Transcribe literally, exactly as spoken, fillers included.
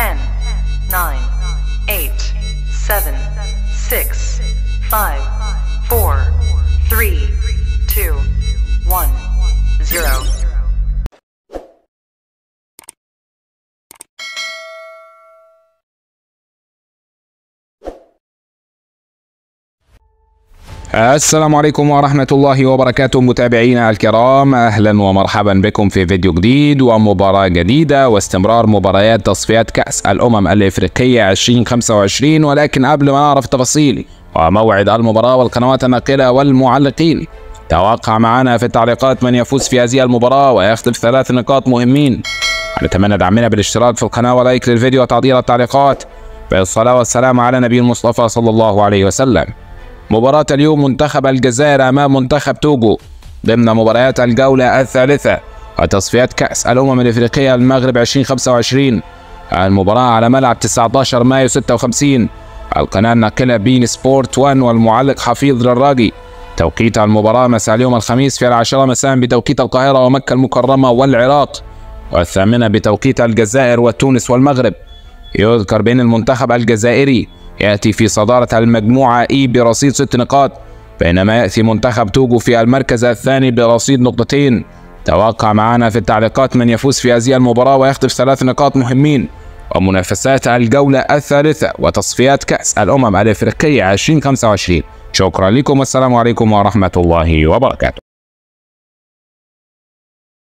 ten, nine, eight, seven, six, five, four, three, two, one, zero. السلام عليكم ورحمة الله وبركاته متابعينا الكرام، أهلا ومرحبا بكم في فيديو جديد ومباراة جديدة واستمرار مباريات تصفيات كأس الأمم الإفريقية ألفين وخمسة وعشرين. ولكن قبل ما نعرف تفاصيل وموعد المباراة والقنوات الناقلة والمعلقين، توقع معنا في التعليقات من يفوز في هذه المباراة ويخطف ثلاث نقاط مهمين. نتمنى دعمنا بالاشتراك في القناة ولايك للفيديو وتعديل التعليقات، بالصلاة والسلام على نبي المصطفى صلى الله عليه وسلم. مباراة اليوم منتخب الجزائر أمام منتخب توغو ضمن مباريات الجولة الثالثة وتصفيات كأس الأمم الإفريقية المغرب ألفين وخمسة وعشرين. المباراة على ملعب تسعة عشر مايو ستة وخمسين، القناة الناقلة بين سبورت واحد والمعلق حفيظ الراجي. توقيت المباراة مساء اليوم الخميس في العاشرة مساء بتوقيت القاهرة ومكة المكرمة والعراق، والثامنة بتوقيت الجزائر وتونس والمغرب. يذكر بأن المنتخب الجزائري يأتي في صدارة المجموعة إي برصيد ست نقاط، بينما يأتي منتخب توغو في المركز الثاني برصيد نقطتين. توقع معنا في التعليقات من يفوز في هذه المباراة ويخطف ثلاث نقاط مهمين. ومنافسات الجولة الثالثة وتصفيات كأس الأمم الإفريقية ألفين وخمسة وعشرين. شكرا لكم والسلام عليكم ورحمة الله وبركاته.